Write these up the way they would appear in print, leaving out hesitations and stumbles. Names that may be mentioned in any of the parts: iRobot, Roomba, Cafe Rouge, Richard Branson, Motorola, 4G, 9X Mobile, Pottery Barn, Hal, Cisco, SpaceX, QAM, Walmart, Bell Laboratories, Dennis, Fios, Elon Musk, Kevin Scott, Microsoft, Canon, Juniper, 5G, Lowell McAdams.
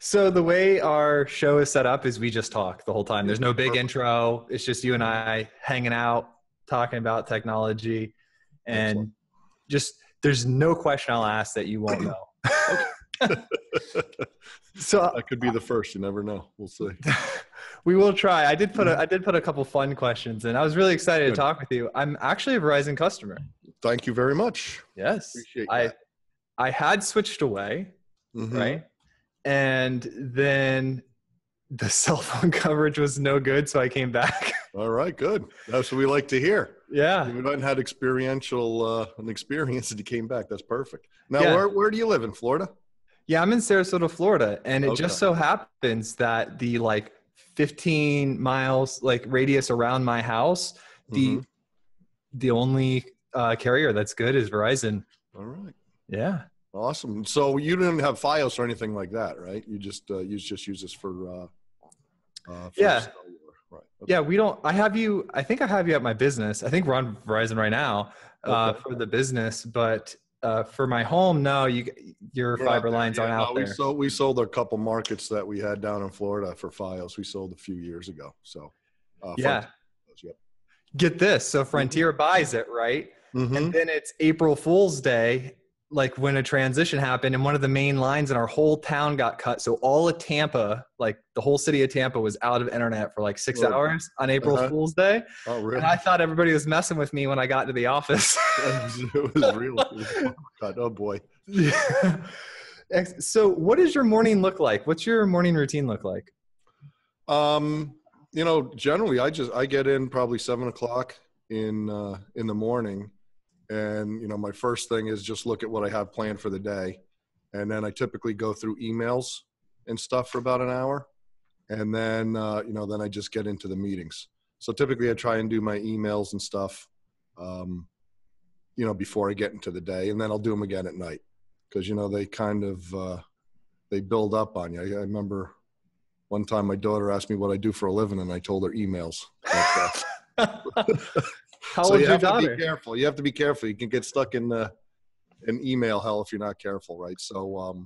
So the way our show is set up is we just talk the whole time. There's no big intro. It's just you and I hanging out, talking about technology. And excellent. Just there's no question I'll ask that you won't know. So that could be the first. You never know. We'll see. We will try. I did put a couple fun questions, and I was really excited to talk with you. I'm actually a Verizon customer. Thank you very much. Yes. Appreciate that. I had switched away, right? And then the cell phone coverage was no good, so I came back. All right, good. That's what we like to hear. Yeah. You haven't had an experience, and you came back. That's perfect. Now, where do you live in Florida? Yeah, I'm in Sarasota, Florida, and it just so happens that the 15 miles radius around my house, the only carrier that's good is Verizon. All right. Yeah. Awesome. So you didn't have Fios or anything like that, right? You just use this for cellular. Right. Okay. Yeah, we don't. I think I have you at my business. I think we're on Verizon right now for the business, but for my home, no, your fiber lines aren't out there. We sold a couple markets that we had down in Florida for Fios. We sold a few years ago. So get this. So Frontier buys it, right? And then it's April Fool's Day. When a transition happened and one of the main lines in our whole town got cut. So all of Tampa, the whole city of Tampa was out of internet for 6 hours on April Fool's Day. Oh, really? And I thought everybody was messing with me when I got to the office. It was real. God, oh boy. Yeah. So what does your morning look like? What's your morning routine look like? You know, generally I get in probably 7 o'clock in the morning. And, you know, my first thing is just look at what I have planned for the day. And then I typically go through emails and stuff for about an hour. And then, you know, then I just get into the meetings. So typically I try and do my emails and stuff, you know, before I get into the day. And then I'll do them again at night because, you know, they kind of, they build up on you. I remember one time my daughter asked me what I do for a living and I told her emails. How old is your daughter? You have to be careful. You have to be careful. You can get stuck in an email hell if you're not careful, right? So,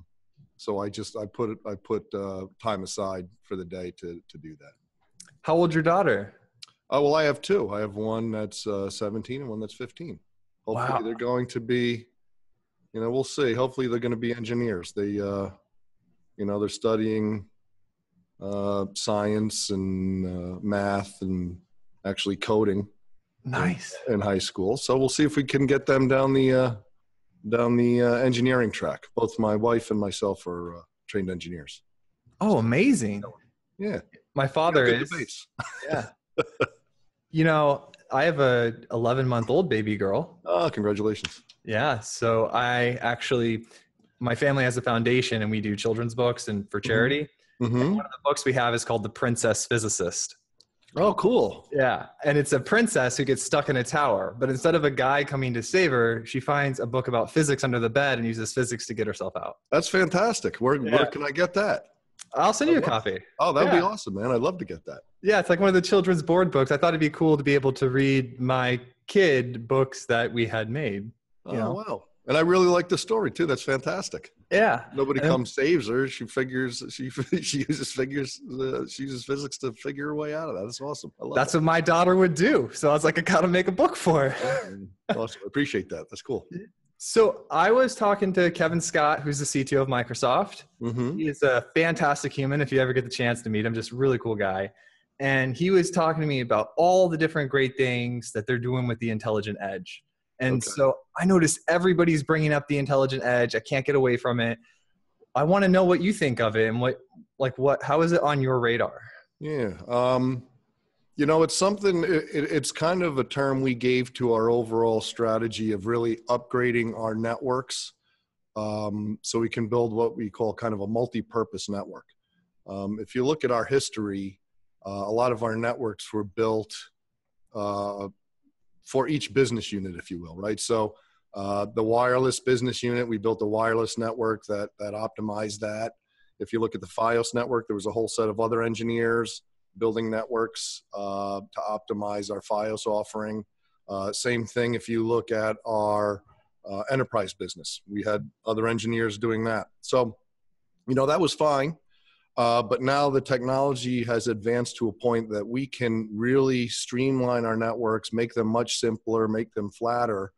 so I put time aside for the day to do that. How old's your daughter? Oh well, I have two. I have one that's 17 and one that's 15. Hopefully they're going to be, you know, we'll see. Hopefully they're going to be engineers. They, you know, they're studying science and math and actually coding. Nice. In high school, so we'll see if we can get them down the engineering track. Both my wife and myself are trained engineers. Oh, amazing! Yeah, my father is. Yeah, you know, I have a 11-month-old baby girl. Oh, congratulations! Yeah, so my family has a foundation, and we do children's books and for charity. And one of the books we have is called The Princess Physicist. Oh, cool. Yeah. And it's a princess who gets stuck in a tower. But instead of a guy coming to save her, she finds a book about physics under the bed and uses physics to get herself out. That's fantastic. Where can I get that? I'll send you a copy. Oh, that'd be awesome, man. I'd love to get that. Yeah. It's like one of the children's board books. I thought it'd be cool to be able to read my kid books that we had made. Oh, wow. And I really like the story too. That's fantastic. Yeah. Nobody comes saves her. She uses physics to figure her way out of that. That's awesome. I love That's what my daughter would do. So I was like, I got to make a book for her. Awesome. I appreciate that. That's cool. So I was talking to Kevin Scott, who's the CTO of Microsoft. He is a fantastic human. If you ever get the chance to meet him, just really cool guy. And he was talking to me about all the different great things that they're doing with the intelligent edge. And so I noticed everybody's bringing up the intelligent edge. I can't get away from it. I want to know what you think of it and how is it on your radar? Yeah. You know, it's something, it's kind of a term we gave to our overall strategy of really upgrading our networks. So we can build what we call kind of a multi-purpose network. If you look at our history, a lot of our networks were built, for each business unit, if you will, right? So the wireless business unit, we built a wireless network that optimized that. If you look at the Fios network, there was a whole set of other engineers building networks to optimize our Fios offering. Same thing if you look at our enterprise business. We had other engineers doing that. So, you know, that was fine. But now the technology has advanced to a point that we can really streamline our networks, make them much simpler, make them flatter,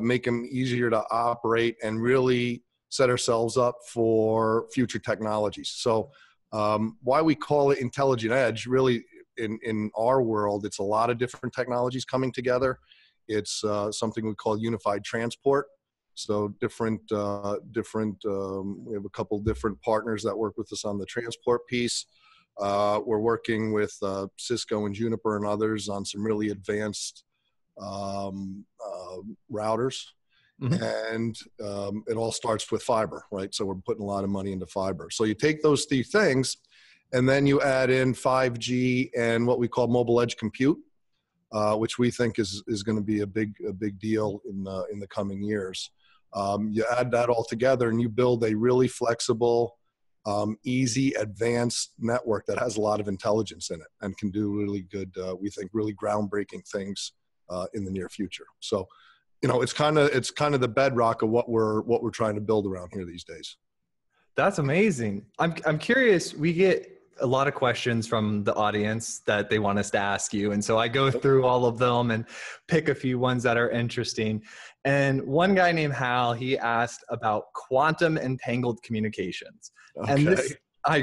make them easier to operate, and really set ourselves up for future technologies. So why we call it intelligent edge, really in our world, it's a lot of different technologies coming together. It's something we call unified transport. So we have a couple different partners that work with us on the transport piece. We're working with Cisco and Juniper and others on some really advanced routers. Mm-hmm. And it all starts with fiber, right? So we're putting a lot of money into fiber. So you take those three things, and then you add in 5G and what we call mobile edge compute, which we think is going to be a big deal in the coming years. You add that all together, and you build a really flexible, easy, advanced network that has a lot of intelligence in it and can do really good, we think, really groundbreaking things in the near future. So, you know, it's kind of the bedrock of what we're trying to build around here these days. That's amazing. I'm curious. We get a lot of questions from the audience that they want us to ask you, and so I go through all of them and pick a few ones that are interesting. And one guy named Hal, he asked about quantum entangled communications. Okay. And this,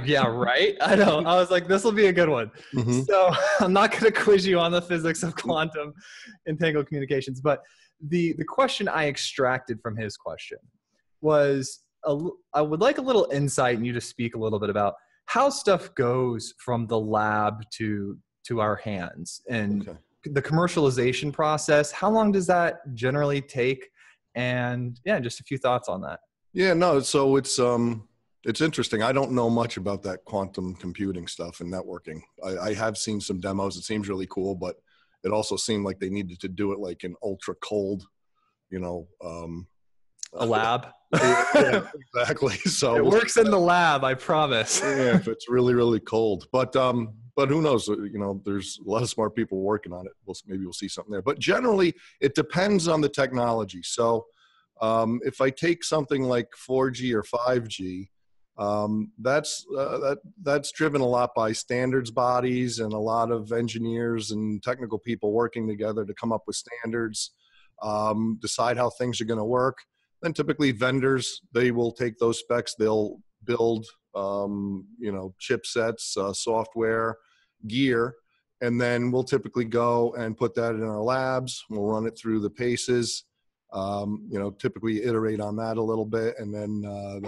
yeah, right? I know. I was like, this will be a good one. Mm-hmm. So I'm not going to quiz you on the physics of quantum entangled communications, but the question I extracted from his question was, I would like a little insight and you to speak a little bit about how stuff goes from the lab to our hands and okay. The commercialization process. How long does that generally take? And yeah, just a few thoughts on that. Yeah, no, so it's interesting. I don't know much about that quantum computing stuff and networking. I have seen some demos. It seems really cool, but it also seemed like they needed to do it like in ultra cold, you know, a lab. Yeah, exactly. So it works in the lab, I promise. Yeah, if it's really, really cold. But who knows? You know, there's a lot of smart people working on it. Maybe we'll see something there. But generally, it depends on the technology. So if I take something like 4G or 5G, that's driven a lot by standards bodies and a lot of engineers and technical people working together to come up with standards, decide how things are going to work. Then typically vendors, they will take those specs, they'll build, you know, chipsets, software, gear, and then we'll typically go and put that in our labs. We'll run it through the paces, you know, typically iterate on that a little bit, and then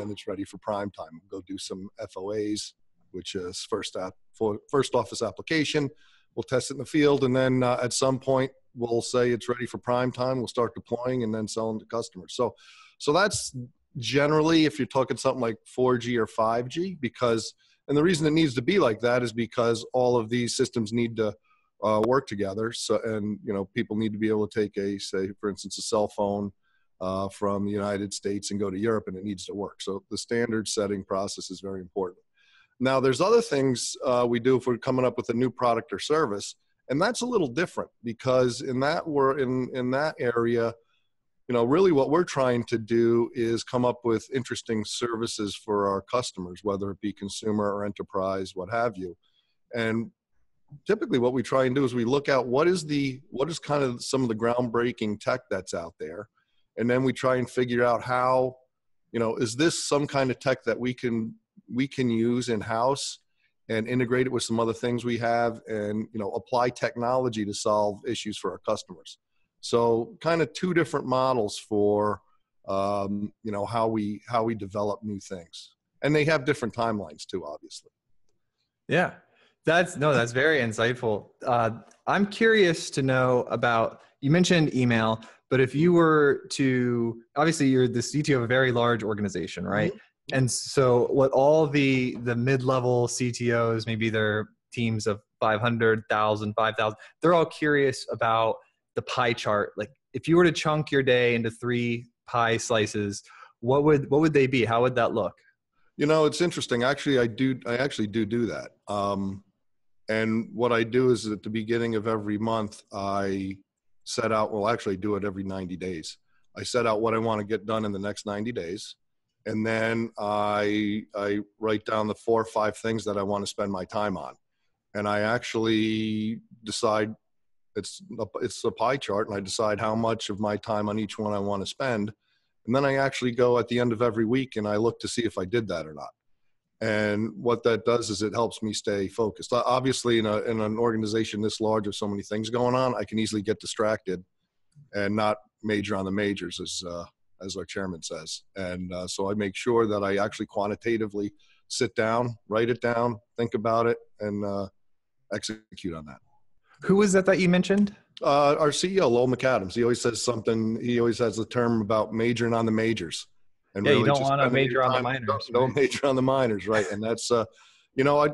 it's ready for prime time. We'll go do some FOAs, which is first office application. We'll test it in the field, and then at some point, we'll say it's ready for prime time. We'll start deploying and then selling to customers. So that's generally if you're talking something like 4G or 5G, because, and the reason it needs to be like that is because all of these systems need to work together. So, and you know, people need to be able to take say, for instance, a cell phone from the United States and go to Europe, and it needs to work. So the standard setting process is very important. Now there's other things we do if we're coming up with a new product or service. And that's a little different because in that area, you know, really what we're trying to do is come up with interesting services for our customers, whether it be consumer or enterprise, what have you. And typically what we try and do is we look out what is kind of some of the groundbreaking tech that's out there. And then we try and figure out how, you know, is this some kind of tech that we can use in-house and integrate it with some other things we have and, you know, apply technology to solve issues for our customers. So kind of two different models for, you know, how we develop new things. And they have different timelines too, obviously. Yeah, that's very insightful. I'm curious to know about, you mentioned email, but if you were to, obviously you're the CTO of a very large organization, right? Mm-hmm. And so what all the mid-level CTOs, maybe their teams of 500,000, 5,000, they're all curious about the pie chart. Like if you were to chunk your day into 3 pie slices, what would they be? How would that look? You know, it's interesting. Actually, I actually do that. And what I do is at the beginning of every month, I set out, well, actually I do it every 90 days. I set out what I want to get done in the next 90 days. And then I write down the 4 or 5 things that I want to spend my time on. And I actually decide, it's a pie chart, and I decide how much of my time on each one I want to spend. And then I actually go at the end of every week and I look to see if I did that or not. And what that does is it helps me stay focused. Obviously, in an organization this large with so many things going on, I can easily get distracted and not major on the majors, as our chairman says. And so I make sure that I actually quantitatively sit down, write it down, think about it, and execute on that. Who was that that you mentioned? Our CEO, Lowell McAdams. He always says something, he always has the term about majoring on the majors. And yeah, really you don't want to major on the minors. Don't major on the minors, right? And that's, you know,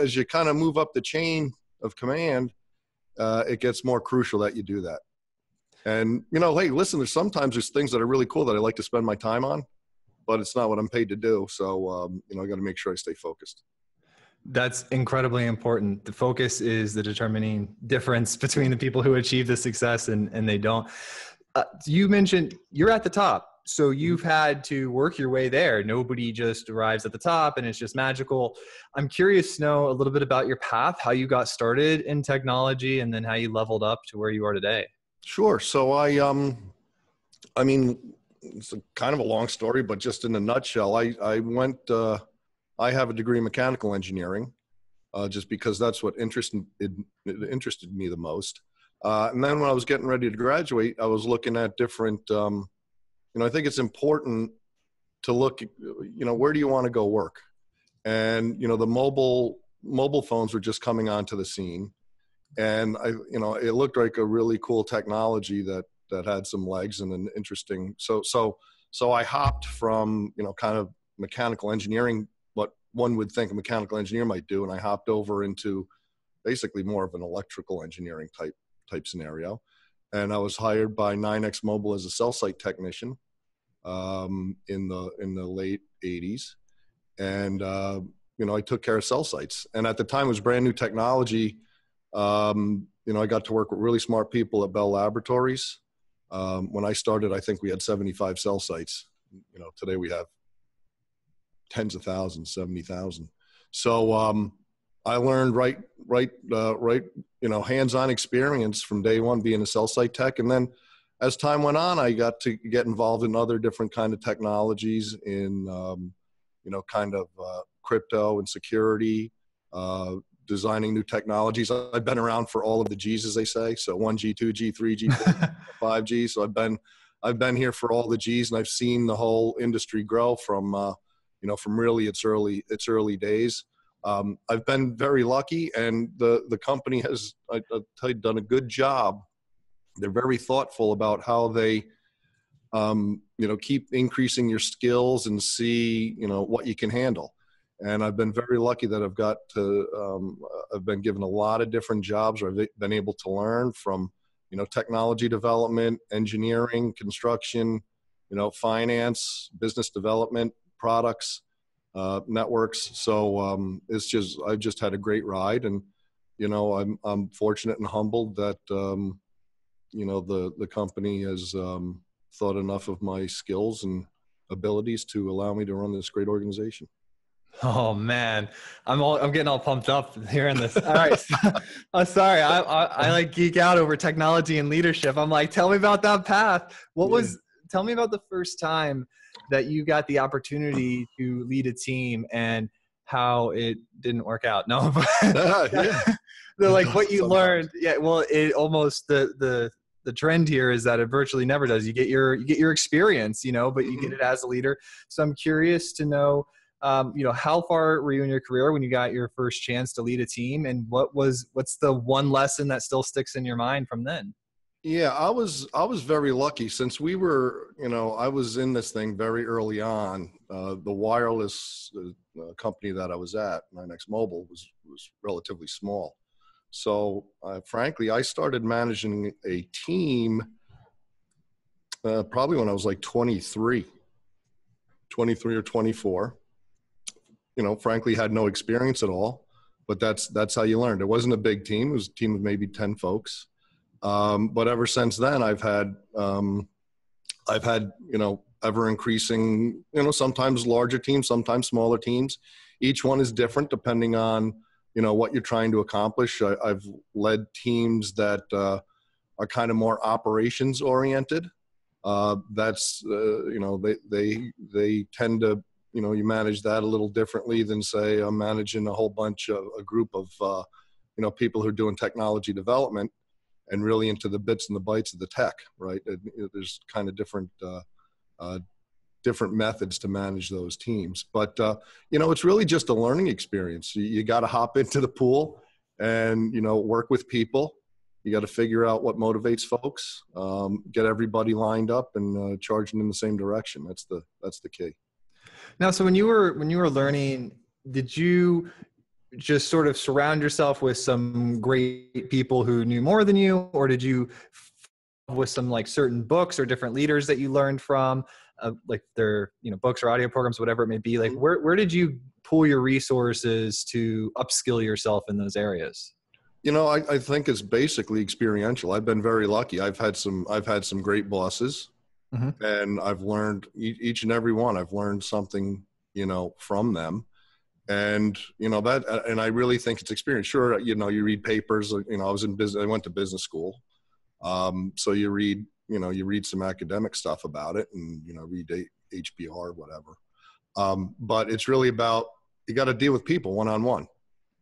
as you kind of move up the chain of command, it gets more crucial that you do that. And, you know, hey, listen, sometimes there's things that are really cool that I like to spend my time on, but it's not what I'm paid to do. So, you know, I got to make sure I stay focused. That's incredibly important. The focus is the determining difference between the people who achieve the success and they don't. You mentioned you're at the top. So you've had to work your way there. Nobody just arrives at the top and it's just magical. I'm curious to know a little bit about your path, how you got started in technology, and then how you leveled up to where you are today. Sure. So I mean, it's kind of a long story, but just in a nutshell, I went, I have a degree in mechanical engineering, just because that's what interested me the most. And then when I was getting ready to graduate, I was looking at different, you know, I think it's important to look at, you know, where do you want to go work? And, you know, the mobile phones were just coming onto the scene. And you know, it looked like a really cool technology that had some legs and an interesting. So I hopped from, you know, kind of mechanical engineering, what one would think a mechanical engineer might do, and I hopped over into basically more of an electrical engineering type scenario. And I was hired by 9X Mobile as a cell site technician in the late '80s, and you know, I took care of cell sites. And at the time, it was brand new technology. You know, I got to work with really smart people at Bell Laboratories. When I started, I think we had 75 cell sites. You know, today we have tens of thousands, 70,000. So, I learned you know, hands-on experience from day one being a cell site tech. And then as time went on, I got to get involved in other different kind of technologies in, you know, kind of, crypto and security, designing new technologies. I've been around for all of the G's, as they say. So 1G, 2G, 3G, 4G, 5G. So I've been here for all the G's, and I've seen the whole industry grow from, you know, from really its early days. I've been very lucky, and the company has, I'll tell you, done a good job. They're very thoughtful about how they, you know, keep increasing your skills and see, you know, what you can handle. And I've been very lucky that I've been given a lot of different jobs where I've been able to learn from, you know, technology development, engineering, construction, you know, finance, business development, products, networks. So it's just, I've just had a great ride, and, you know, I'm fortunate and humbled that, you know, the company has thought enough of my skills and abilities to allow me to run this great organization. Oh man, I'm getting all pumped up hearing this. All right, I'm sorry. I like geek out over technology and leadership. I'm like, tell me about that path. Tell me about the first time that you got the opportunity to lead a team and how it didn't work out. No, but like what you learned. Yeah, well, it almost the trend here is that it virtually never does. You get your experience, you know, but you get it as a leader. So I'm curious to know, you know, how far were you in your career when you got your first chance to lead a team, and what's the one lesson that still sticks in your mind from then? Yeah, I was very lucky, since we were, you know, I was in this thing very early on. The wireless company that I was at, 9X Mobile, was relatively small. So frankly, I started managing a team probably when I was like 23 or 24. You know, frankly, had no experience at all, but that's how you learned. It wasn't a big team. It was a team of maybe 10 folks. But ever since then, I've had, you know, ever increasing, you know, sometimes larger teams, sometimes smaller teams. Each one is different depending on, you know, what you're trying to accomplish. I've led teams that are kind of more operations oriented. That's, you know, they tend to, you know, you manage that a little differently than, say, managing a whole bunch of a group of, you know, people who are doing technology development and really into the bits and the bytes of the tech, right? There's kind of different, different methods to manage those teams. But, you know, it's really just a learning experience. You got to hop into the pool and, you know, work with people. You got to figure out what motivates folks, get everybody lined up and charging in the same direction. That's the key. Now, so when you were learning, did you just sort of surround yourself with some great people who knew more than you, or did you with some like certain books or different leaders that you learned from, like their, you know, books or audio programs, whatever it may be? Like where did you pull your resources to upskill yourself in those areas? You know, I think it's basically experiential. I've been very lucky. I've had some great bosses, mm-hmm. and I've learned each and every one. I've learned something, you know, from them, and you know that. And I really think it's experience. Sure, you know, you read papers. You know, I was in business. I went to business school, so you read some academic stuff about it, and you know, read HBR, whatever. But it's really about, you got to deal with people one-on-one.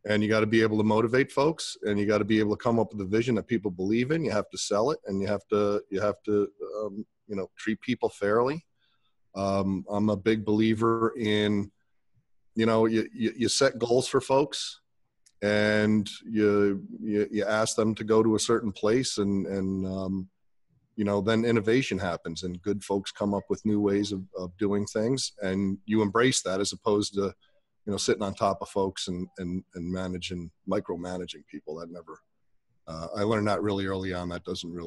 And you got to be able to motivate folks, and you got to be able to come up with a vision that people believe in. You have to sell it, and you have to you know, treat people fairly. I'm a big believer in, you know, you set goals for folks, and you ask them to go to a certain place, and you know, then innovation happens, and good folks come up with new ways of doing things, and you embrace that as opposed to, you know, sitting on top of folks and micromanaging people. That never, I learned that really early on. That doesn't do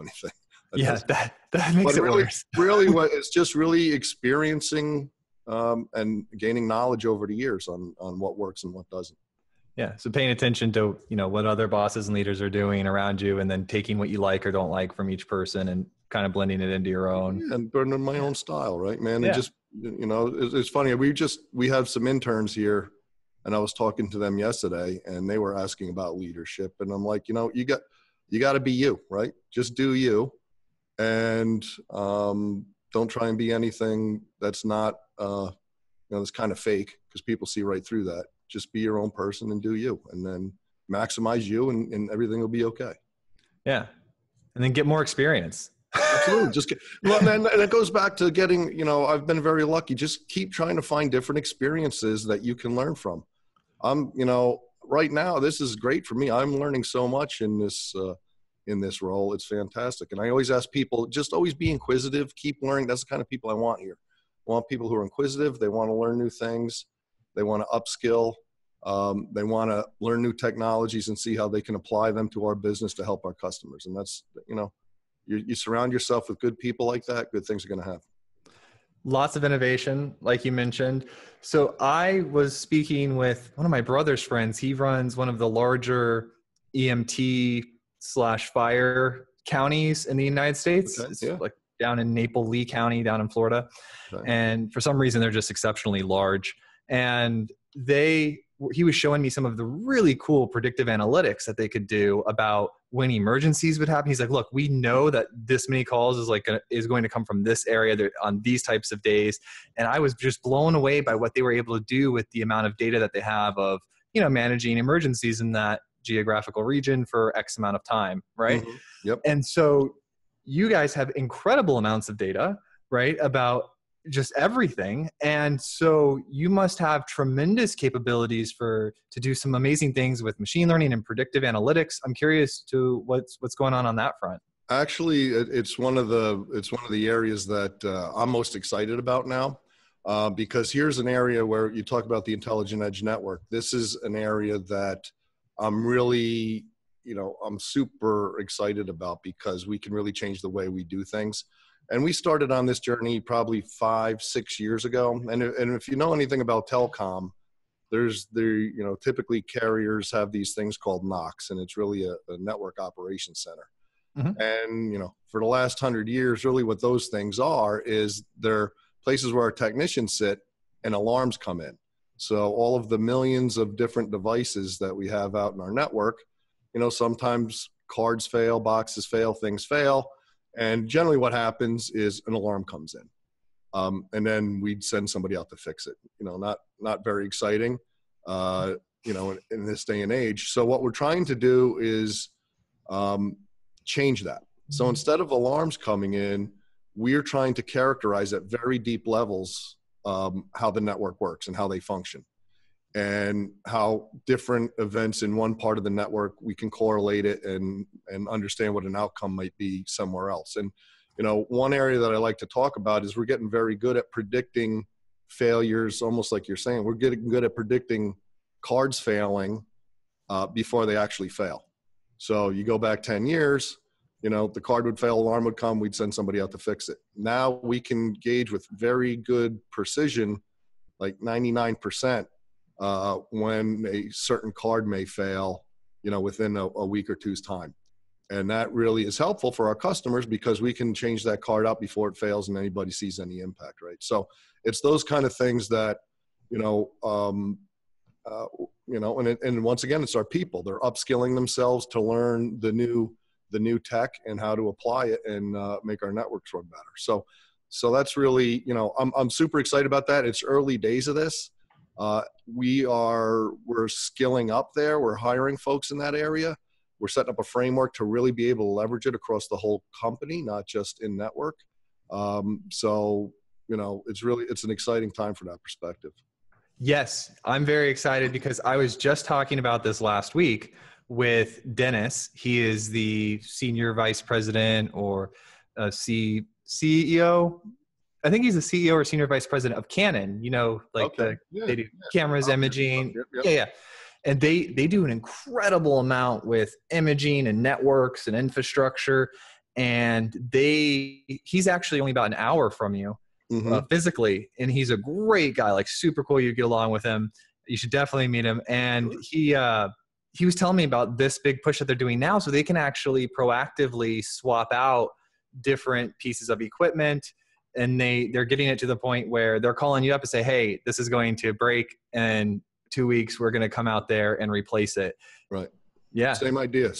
anything. That makes it really worse. Really, it's just really experiencing and gaining knowledge over the years on what works and what doesn't. Yeah. So paying attention to, you know, what other bosses and leaders are doing around you, and then taking what you like or don't like from each person and kind of blending it into your own. Yeah, and burning my own style, right, man? Yeah. And just, you know, it's funny. We have some interns here, and I was talking to them yesterday, and they were asking about leadership, and I'm like, you know, you got to be you, right? Just do you, and don't try and be anything that's not, you know, that's kind of fake, because people see right through that. Just be your own person and do you, and then maximize you, and everything will be okay. Yeah, and then get more experience. Absolutely. And it goes back to getting, you know, I've been very lucky. Just keep trying to find different experiences that you can learn from. I'm, you know, right now, this is great for me. I'm learning so much in this role. It's fantastic. And I always ask people, just always be inquisitive, keep learning. That's the kind of people I want here. I want people who are inquisitive. They want to learn new things. They want to upskill. They want to learn new technologies and see how they can apply them to our business to help our customers. And that's, you know, you surround yourself with good people like that, good things are going to happen. Lots of innovation, like you mentioned. So I was speaking with one of my brother's friends. He runs one of the larger EMT/fire counties in the United States. Okay, yeah. It's like down in Naples, Lee County, down in Florida. Okay. And for some reason, they're just exceptionally large. And he was showing me some of the really cool predictive analytics that they could do about when emergencies would happen. He's like, look, we know that this many calls is going to come from this area on these types of days. And I was just blown away by what they were able to do with the amount of data that they have of, you know, managing emergencies in that geographical region for X amount of time. Right. Mm-hmm. Yep. And so you guys have incredible amounts of data, right, about just everything. And so you must have tremendous capabilities to do some amazing things with machine learning and predictive analytics. I'm curious to what's going on that front. Actually, it's one of the areas that I'm most excited about now, because here's an area where you talk about the intelligent edge network. This is an area that I'm really, you know, I'm super excited about, because we can really change the way we do things. And we started on this journey probably 5-6 years ago. And if you know anything about telecom, you know, typically carriers have these things called NOCs, and it's really a network operations center. Mm-hmm. And, you know, for the last 100 years, really what those things are is they're places where our technicians sit and alarms come in. So all of the millions of different devices that we have out in our network, you know, sometimes cards fail, boxes fail, things fail. And generally what happens is an alarm comes in. And then we'd send somebody out to fix it. You know, not very exciting, you know, in this day and age. So what we're trying to do is change that. So instead of alarms coming in, we're trying to characterize at very deep levels how the network works and how they function, and how different events in one part of the network, we can correlate it and understand what an outcome might be somewhere else. And, you know, one area that I like to talk about is we're getting very good at predicting failures, almost like you're saying. We're getting good at predicting cards failing before they actually fail. So you go back 10 years, you know, the card would fail, alarm would come, we'd send somebody out to fix it. Now we can gauge with very good precision, like 99%, when a certain card may fail, you know, within a week or two's time. And that really is helpful for our customers because we can change that card out before it fails and anybody sees any impact, right? So it's those kind of things that, you know, and once again, it's our people. They're upskilling themselves to learn the new tech and how to apply it and make our networks run better. So that's really, you know, I'm super excited about that. It's early days of this. We're skilling up there. We're hiring folks in that area. We're setting up a framework to really be able to leverage it across the whole company, not just in network. So, you know, it's an exciting time from that perspective. Yes, I'm very excited because I was just talking about this last week with Dennis. He is the senior vice president or CEO. I think he's the CEO or senior vice president of Canon, you know, like okay. They do cameras, imaging. Yep. Yeah. And they do an incredible amount with imaging and networks and infrastructure. And he's actually only about an hour from you mm-hmm. Physically. And he's a great guy, like super cool. You get along with him. You should definitely meet him. And he was telling me about this big push that they're doing now. So they can actually proactively swap out different pieces of equipment. And they're getting it to the point where they're calling you up and say, hey, this is going to break and 2 weeks, we're going to come out there and replace it. Right. Yeah. Same idea.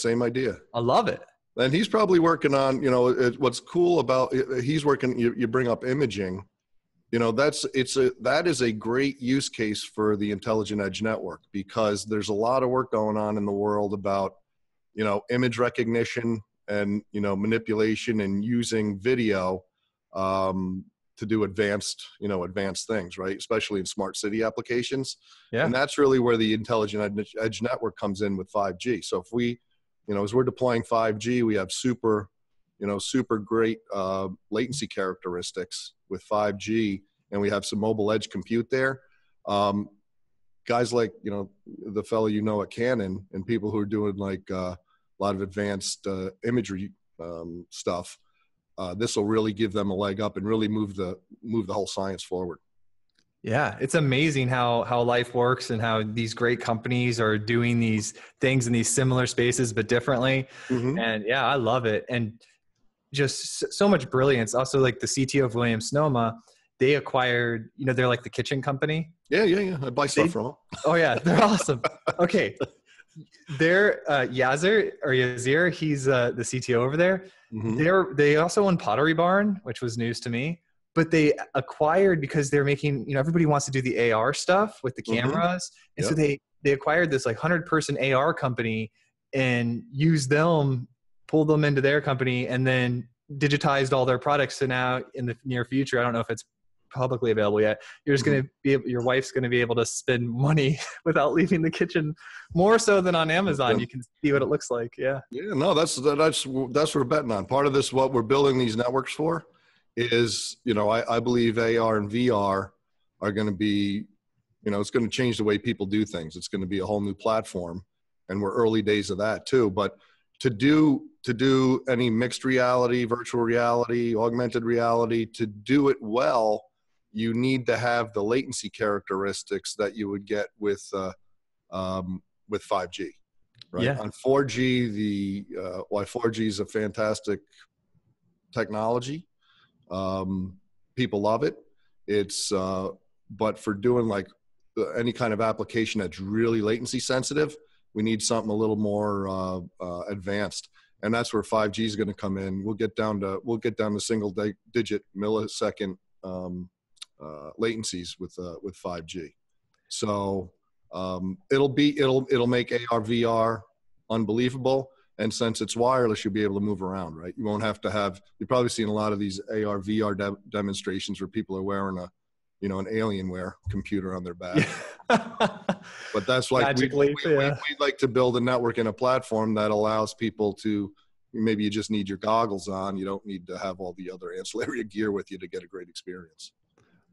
I love it. And he's probably working on, you know, what's cool about, he's working, you bring up imaging, you know, that is a great use case for the Intelligent Edge Network, because there's a lot of work going on in the world about, you know, image recognition and, you know, manipulation and using video to do advanced things, right? Especially in smart city applications. Yeah. And that's really where the Intelligent Edge Network comes in with 5G. So if we, you know, as we're deploying 5G, we have super great latency characteristics with 5G, and we have some mobile edge compute there. Guys like, you know, the fellow, you know, at Canon, and people who are doing like a lot of advanced imagery stuff, this will really give them a leg up and really move the whole science forward. Yeah, it's amazing how life works and how these great companies are doing these things in these similar spaces but differently. Mm-hmm. And yeah, I love it. And just so much brilliance. Also, like the CTO of Williams Sonoma, they acquired, you know, they're like the kitchen company. Yeah. I buy stuff from them. Oh yeah, they're awesome. Okay. They're Yazir, he's the CTO over there. Mm-hmm. They also own Pottery Barn, which was news to me, but they acquired, because they're making, you know, everybody wants to do the AR stuff with the cameras. Mm-hmm. And yep. So they acquired this like 100-person AR company and used them, pulled them into their company, and then digitized all their products. So now in the near future, I don't know if it's publicly available yet, you're just going to be able, your wife's going to be able to spend money without leaving the kitchen, more so than on Amazon. Yeah. You can see what it looks like. Yeah, no, that's what we're betting on. Part of this, what we're building these networks for, is, you know, I believe AR and VR are going to be, you know, it's going to change the way people do things. It's going to be a whole new platform, and we're early days of that too. But to do any mixed reality, virtual reality, augmented reality, to do it well, you need to have the latency characteristics that you would get with 5G. right? Yeah. On 4G, the why 4G is a fantastic technology. People love it. It's but for doing like any kind of application that's really latency sensitive, we need something a little more advanced, and that's where 5G is going to come in. We'll get down to single digit millisecond latencies with 5G. So it'll make AR VR unbelievable. And since it's wireless, you'll be able to move around, right? You won't have to have. You've probably seen a lot of these AR VR demonstrations where people are wearing a, you know, an Alienware computer on their back. But that's like we'd like to build a network and a platform that allows people to. Maybe you just need your goggles on. You don't need to have all the other ancillary gear with you to get a great experience.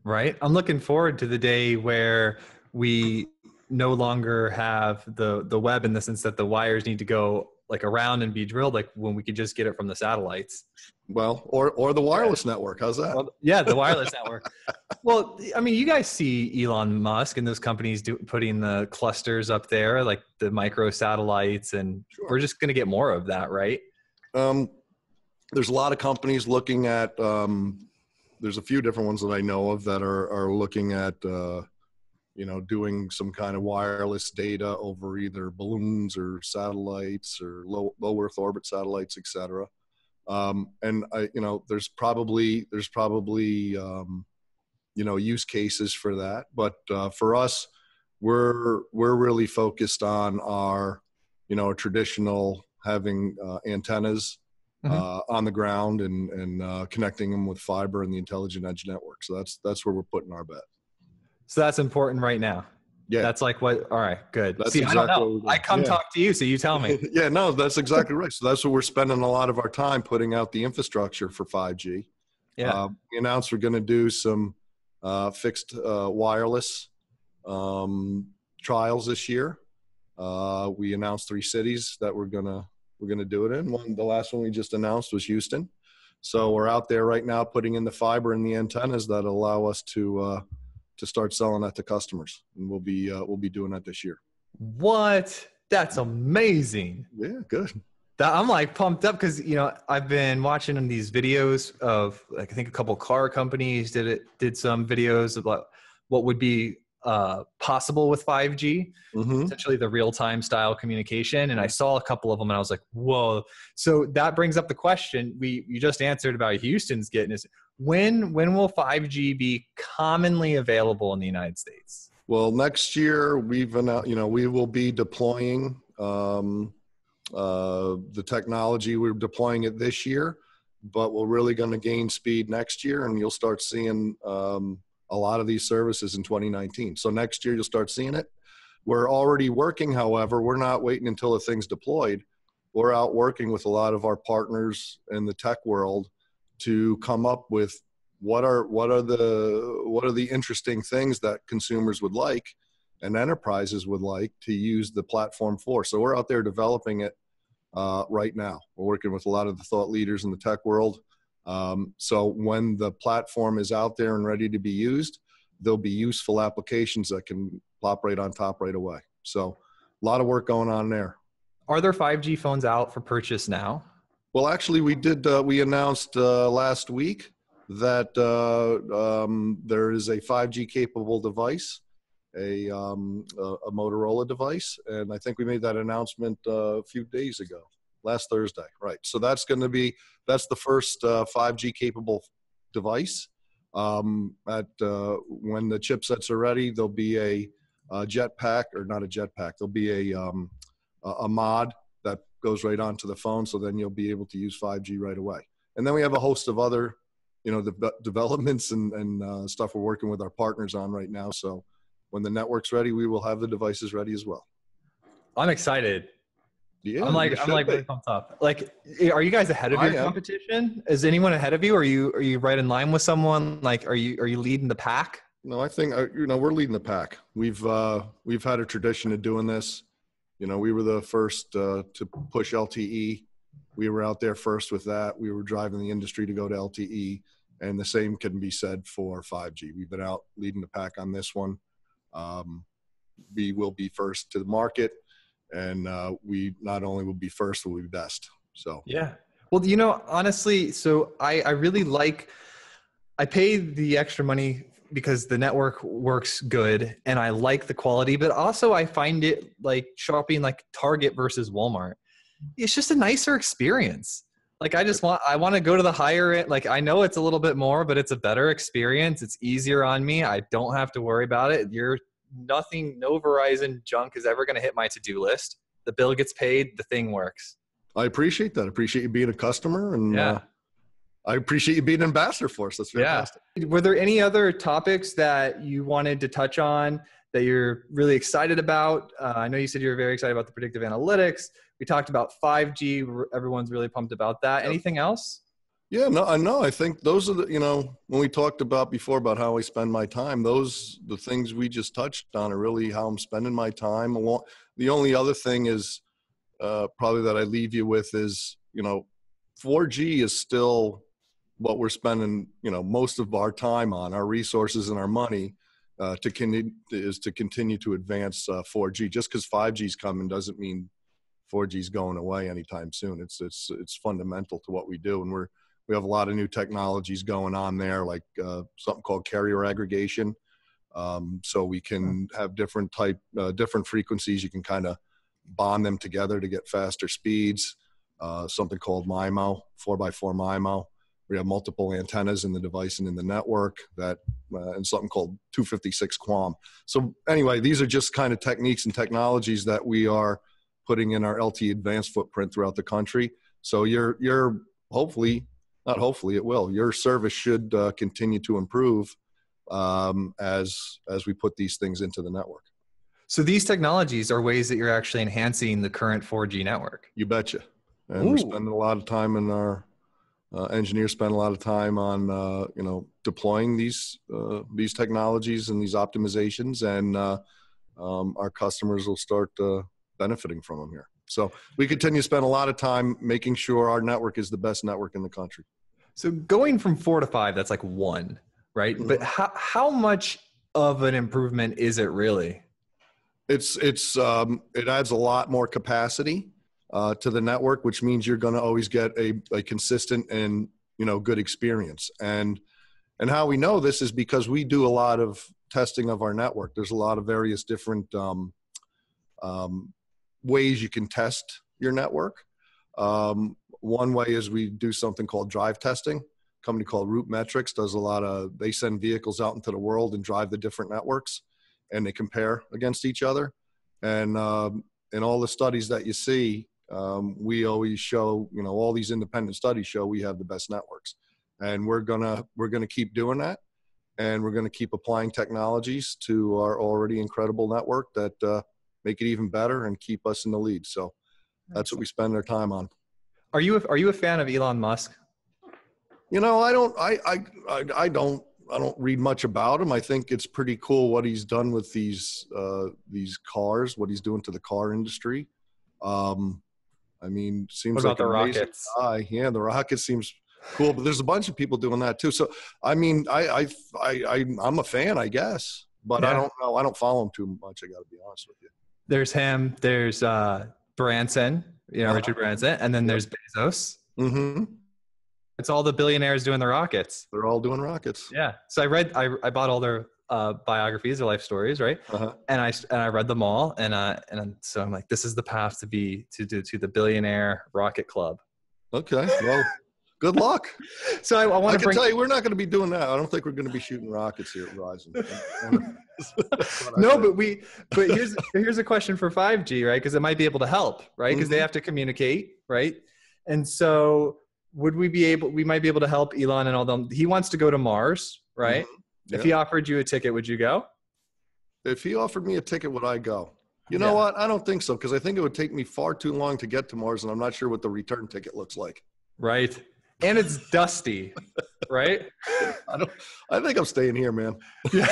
Right. I'm looking forward to the day where we no longer have the web in the sense that the wires need to go like around and be drilled, like when we could just get it from the satellites. Well, or the wireless network. How's that? Well, yeah, the wireless network. Well, I mean, you guys see Elon Musk and those companies putting the clusters up there, like the micro satellites, and sure. We're just going to get more of that, right? There's a lot of companies looking at, there's a few different ones that I know of that are looking at, you know, doing some kind of wireless data over either balloons or satellites or low Earth orbit satellites, et cetera. And I, you know, there's probably, you know, use cases for that. But for us, we're really focused on our, you know, traditional having antennas on the ground and connecting them with fiber and the intelligent edge network. So that's where we're putting our bet. So that's important right now. Yeah. That's like what, all right, good. That's See, exactly I don't know. I come yeah. talk to you, so you tell me. Yeah, no, that's exactly right. So that's what we're spending a lot of our time putting out the infrastructure for 5G. Yeah. We announced we're going to do some fixed wireless trials this year. We announced 3 cities that we're going to do it in. The last one we just announced was Houston. So we're out there right now putting in the fiber and the antennas that allow us to start selling that to customers, and we'll be doing that this year. What? That's amazing. Yeah, good. I'm like pumped up because, you know, I've been watching these videos of, like, I think a couple car companies did some videos about what would be possible with 5G, essentially the real-time style communication. And I saw a couple of them, and I was like, whoa. So that brings up the question you just answered about Houston's getting is, when will 5G be commonly available in the United States? Well, next year we've announced, you know, we will be deploying the technology. We're deploying it this year, but we're really going to gain speed next year, and you'll start seeing a lot of these services in 2019. So next year you'll start seeing it. We're already working, however, we're not waiting until the thing's deployed. We're out working with a lot of our partners in the tech world to come up with what are the interesting things that consumers would like and enterprises would like to use the platform for. So we're out there developing it right now. We're working with a lot of the thought leaders in the tech world. So when the platform is out there and ready to be used, there'll be useful applications that can plop right on top right away. So a lot of work going on there. Are there 5G phones out for purchase now? Well, actually we did, we announced last week that there is a 5G capable device, a Motorola device. And I think we made that announcement a few days ago. Last Thursday, right? So that's the first 5G capable device. When the chipsets are ready, there'll be a mod that goes right onto the phone. So then you'll be able to use 5G right away. And then we have a host of other, you know, the developments and stuff we're working with our partners on right now. So when the network's ready, we will have the devices ready as well. I'm excited. Yeah, I'm like really pumped up. Like, are you guys ahead of your competition? Is anyone ahead of you? Are you right in line with someone? Like, are you leading the pack? No, I think, you know, we're leading the pack. We've had a tradition of doing this. You know, we were the first to push LTE. We were out there first with that. We were driving the industry to go to LTE, and the same can be said for 5G. We've been out leading the pack on this one. We will be first to the market. And we not only will be first, we'll be best. So yeah. Well, you know, honestly, so I really like, I pay the extra money because the network works good and I like the quality, but also I find it like shopping like Target versus Walmart. It's just a nicer experience. Like I want to go to the higher end. Like I know it's a little bit more, but it's a better experience. It's easier on me. I don't have to worry about it. No Verizon junk is ever going to hit my to-do list. The bill gets paid. The thing works. I appreciate that. I appreciate you being a customer, and yeah. I appreciate you being an ambassador for us. That's fantastic. Yeah. Were there any other topics that you wanted to touch on that you're really excited about? I know you said you were very excited about the predictive analytics. We talked about 5G. Everyone's really pumped about that. Yep. Anything else? Yeah, no, I think those are the, you know, when we talked about before about how I spend my time, the things we just touched on are really how I'm spending my time. The only other thing is probably that I leave you with is, you know, 4G is still what we're spending, you know, most of our time on, our resources and our money. To continue to advance 4G. Just because 5G's coming doesn't mean 4G's going away anytime soon. It's fundamental to what we do, and we have a lot of new technologies going on there, like something called carrier aggregation. So we can have different frequencies. You can kind of bond them together to get faster speeds. Something called MIMO, 4x4 MIMO. We have multiple antennas in the device and in the network and something called 256 QAM. So anyway, these are just kind of techniques and technologies that we are putting in our LTE Advanced footprint throughout the country. So you're hopefully, not hopefully, it will. Your service should continue to improve as we put these things into the network. So these technologies are ways that you're actually enhancing the current 4G network. You betcha. And we're spending a lot of time in our engineers spend a lot of time on, you know, deploying these technologies and these optimizations, and our customers will start benefiting from them here. So we continue to spend a lot of time making sure our network is the best network in the country. So going from 4 to 5, that's like 1, right? Mm-hmm. But how much of an improvement is it really? It adds a lot more capacity to the network, which means you're going to always get a consistent and, you know, good experience. And how we know this is because we do a lot of testing of our network. There's a lot of various different ways you can test your network. One way is we do something called drive testing. A company called Root Metrics they send vehicles out into the world and drive the different networks, and they compare against each other. And in all the studies that you see, we always show, you know, all these independent studies show we have the best networks, and we're gonna keep doing that, and we're gonna keep applying technologies to our already incredible network that make it even better and keep us in the lead. So that's what we spend our time on. Are you a fan of Elon Musk? You know, I don't read much about him. I think it's pretty cool what he's done with these cars, what he's doing to the car industry. I mean, seems like the rockets. Yeah, the rocket seems cool, but there's a bunch of people doing that too. So, I mean, I'm a fan, I guess, but yeah. I don't know. I don't follow him too much. I got to be honest with you. There's him. There's Branson, you know, Richard Branson, and then there's Bezos. Mm-hmm. It's all the billionaires doing the rockets. They're all doing rockets. Yeah. So I bought all their biographies, their life stories, right? Uh-huh. And I read them all, and so I'm like, this is the path to the billionaire rocket club. Okay. Well, good luck. So I can tell you, we're not going to be doing that. I don't think we're going to be shooting rockets here at Verizon. No, but here's a question for 5G, right? Because it might be able to help, right? Because they have to communicate, right? And so. We might be able to help Elon and all them. He wants to go to Mars, right? Mm-hmm. Yeah. If he offered you a ticket, would you go? If he offered me a ticket, would I go? You know what? I don't think so, because I think it would take me far too long to get to Mars, and I'm not sure what the return ticket looks like. Right. And it's dusty, right? I think I'm staying here, man. Yeah.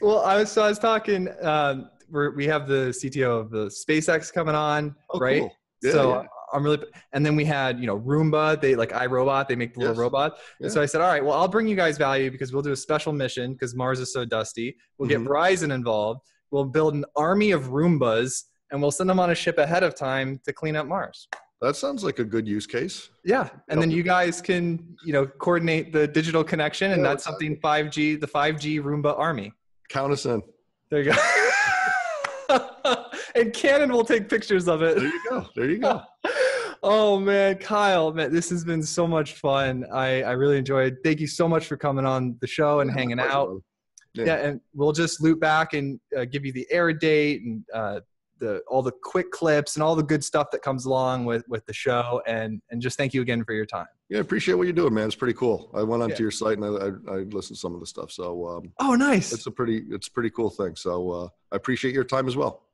Well, I was talking, we have the CTO of the SpaceX coming on, right? Cool. Yeah, so yeah. And then we had, you know, Roomba, they like iRobot, they make the little robot. Yeah. And so I said, all right, well, I'll bring you guys value because we'll do a special mission because Mars is so dusty. We'll get Verizon involved. We'll build an army of Roombas, and we'll send them on a ship ahead of time to clean up Mars. That sounds like a good use case. Yeah. And then you guys can, you know, coordinate the digital connection, and that's something 5G, the 5G Roomba army. Count us in. There you go. And Canon will take pictures of it. There you go. There you go. Oh, man, Kyle, man, this has been so much fun. I really enjoyed it. Thank you so much for coming on the show and hanging out. Yeah, and we'll just loop back and give you the air date and all the quick clips and all the good stuff that comes along with the show. And just thank you again for your time. Yeah, I appreciate what you're doing, man. It's pretty cool. I went onto your site and I listened to some of the stuff. So, oh, nice. It's a pretty cool thing. So I appreciate your time as well.